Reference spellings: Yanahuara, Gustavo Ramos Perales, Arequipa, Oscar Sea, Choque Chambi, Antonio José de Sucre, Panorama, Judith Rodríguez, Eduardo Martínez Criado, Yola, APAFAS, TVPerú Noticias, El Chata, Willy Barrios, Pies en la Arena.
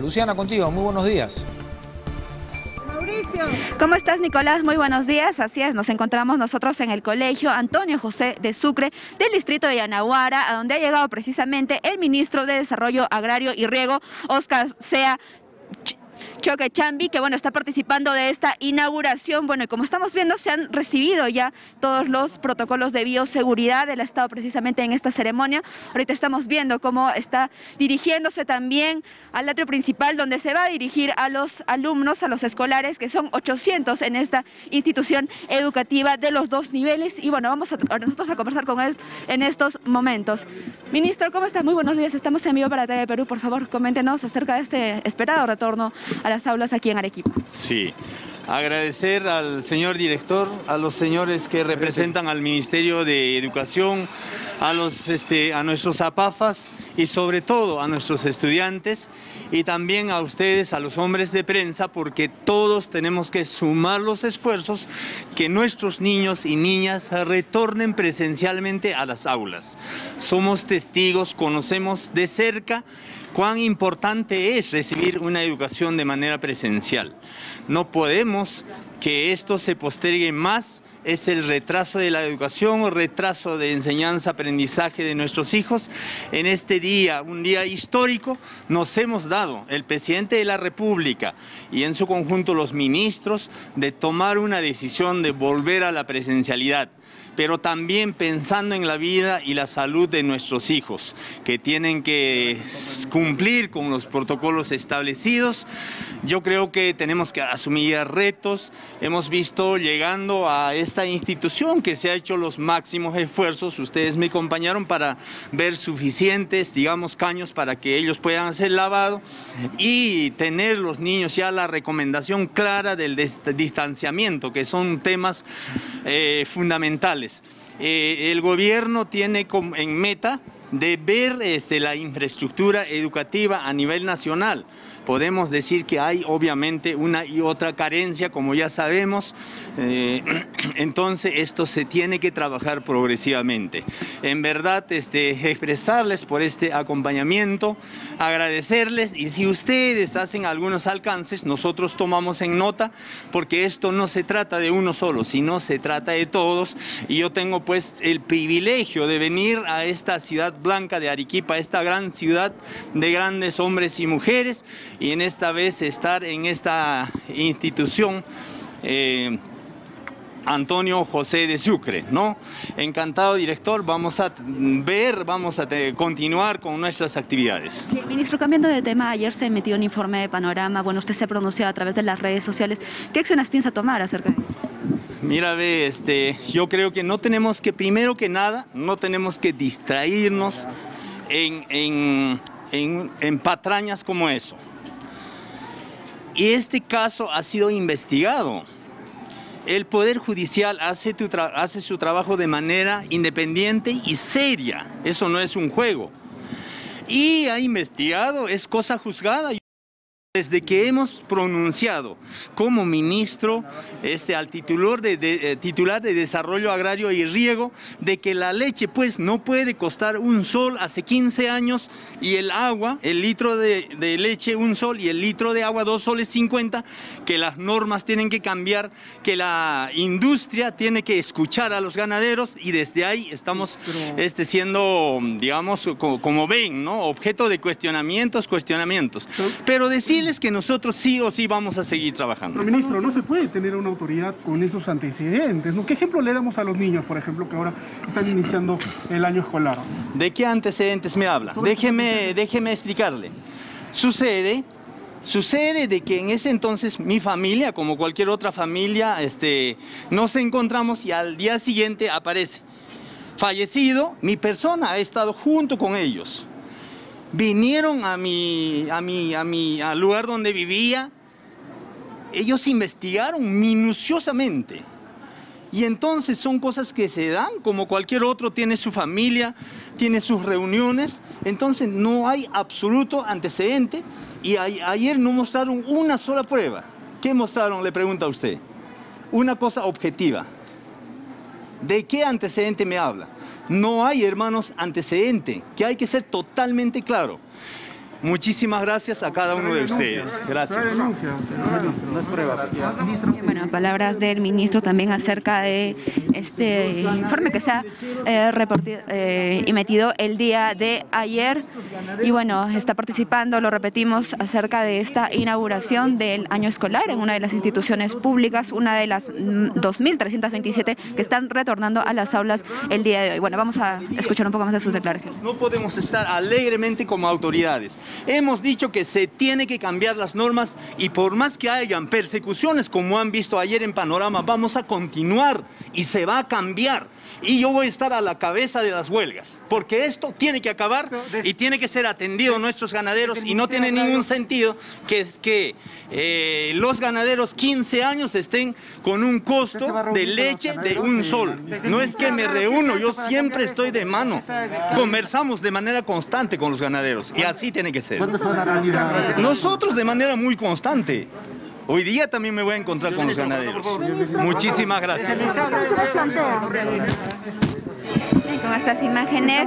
Luciana, contigo, muy buenos días. Mauricio. ¿Cómo estás, Nicolás? Muy buenos días. Así es, nos encontramos nosotros en el colegio Antonio José de Sucre del distrito de Yanahuara, a donde ha llegado precisamente el ministro de Desarrollo Agrario y Riego, Oscar Sea. Choque Chambi, que bueno, está participando de esta inauguración. Bueno, y como estamos viendo, se han recibido ya todos los protocolos de bioseguridad. Él ha estado precisamente en esta ceremonia. Ahorita estamos viendo cómo está dirigiéndose también al atrio principal, donde se va a dirigir a los alumnos, a los escolares, que son 800 en esta institución educativa de los dos niveles. Y bueno, vamos a nosotros a conversar con él en estos momentos. Ministro, ¿cómo estás? Muy buenos días. Estamos en vivo para TV Perú. Por favor, coméntenos acerca de este esperado retorno a las aulas aquí en Arequipa. Sí, agradecer al señor director, a los señores que representan al Ministerio de Educación, a nuestros APAFAS y sobre todo a nuestros estudiantes, y también a ustedes, a los hombres de prensa, porque todos tenemos que sumar los esfuerzos que nuestros niños y niñas retornen presencialmente a las aulas. Somos testigos, conocemos de cerca cuán importante es recibir una educación de manera presencial. No podemos que esto se postergue más, es el retraso de la educación o retraso de enseñanza, aprendizaje de nuestros hijos. En este día, un día histórico, nos hemos dado, el presidente de la República y en su conjunto los ministros, de tomar una decisión de volver a la presencialidad, pero también pensando en la vida y la salud de nuestros hijos, que tienen que cumplir con los protocolos establecidos. Yo creo que tenemos que asumir retos. Hemos visto llegando a esta institución que se ha hecho los máximos esfuerzos. Ustedes me acompañaron para ver suficientes, digamos, caños para que ellos puedan hacer lavado y tener los niños ya la recomendación clara del distanciamiento, que son temas fundamentales. El gobierno tiene en meta de ver la infraestructura educativa a nivel nacional. Podemos decir que hay obviamente una y otra carencia, como ya sabemos, entonces esto se tiene que trabajar progresivamente. En verdad, expresarles por este acompañamiento, agradecerles, y si ustedes hacen algunos alcances, nosotros tomamos en nota, porque esto no se trata de uno solo, sino se trata de todos, y yo tengo pues el privilegio de venir a esta ciudad blanca de Arequipa, esta gran ciudad de grandes hombres y mujeres, y en esta vez estar en esta institución Antonio José de Sucre, ¿no? Encantado, director. Vamos a ver, vamos a continuar con nuestras actividades. Sí, ministro, cambiando de tema, ayer se emitió un informe de Panorama. Bueno, usted se pronunció a través de las redes sociales. ¿Qué acciones piensa tomar acerca de ello? Mira, ve, yo creo que no tenemos que, primero que nada, no tenemos que distraernos en patrañas como eso. Y este caso ha sido investigado. El Poder Judicial hace su trabajo de manera independiente y seria. Eso no es un juego. Y ha investigado, es cosa juzgada. Desde que hemos pronunciado como ministro al titular de Desarrollo Agrario y Riego de que la leche pues no puede costar un sol hace 15 años y el agua, el litro de leche un sol y el litro de agua 2 soles 50, que las normas tienen que cambiar, que la industria tiene que escuchar a los ganaderos, y desde ahí estamos siendo, digamos, como ven, ¿no?, objeto de cuestionamientos. Pero decir que nosotros sí o sí vamos a seguir trabajando. Pero, ministro, no se puede tener una autoridad con esos antecedentes, ¿no? ¿Qué ejemplo le damos a los niños, por ejemplo, que ahora están iniciando el año escolar? ¿De qué antecedentes me habla? Déjeme explicarle. Sucede de que en ese entonces mi familia, como cualquier otra familia, nos encontramos y al día siguiente aparece fallecido. Mi persona ha estado junto con ellos. Vinieron al lugar donde vivía, ellos investigaron minuciosamente, y entonces son cosas que se dan, como cualquier otro tiene su familia, tiene sus reuniones, entonces no hay absoluto antecedente, y ayer no mostraron una sola prueba. ¿Qué mostraron?, le pregunta a usted. Una cosa objetiva. ¿De qué antecedente me habla? No hay, hermanos, antecedente, que hay que ser totalmente claro. Muchísimas gracias a cada uno de ustedes. Gracias. Bueno, palabras del ministro también acerca de este informe que se ha emitido el día de ayer. Y bueno, está participando, lo repetimos, acerca de esta inauguración del año escolar en una de las instituciones públicas, una de las 2.327 que están retornando a las aulas el día de hoy. Bueno, vamos a escuchar un poco más de sus declaraciones. No podemos estar alegremente como autoridades. Hemos dicho que se tiene que cambiar las normas y por más que hayan persecuciones, como han visto ayer en Panorama, vamos a continuar y se va a cambiar. Y yo voy a estar a la cabeza de las huelgas, porque esto tiene que acabar y tiene que ser atendido a nuestros ganaderos, y no tiene ningún sentido que los ganaderos 15 años estén con un costo de leche de un sol. No es que me reúno, yo siempre estoy de mano, conversamos de manera constante con los ganaderos y así tiene que ser. Nosotros de manera muy constante. Hoy día también me voy a encontrar con los ganaderos. Muchísimas gracias. Con estas imágenes.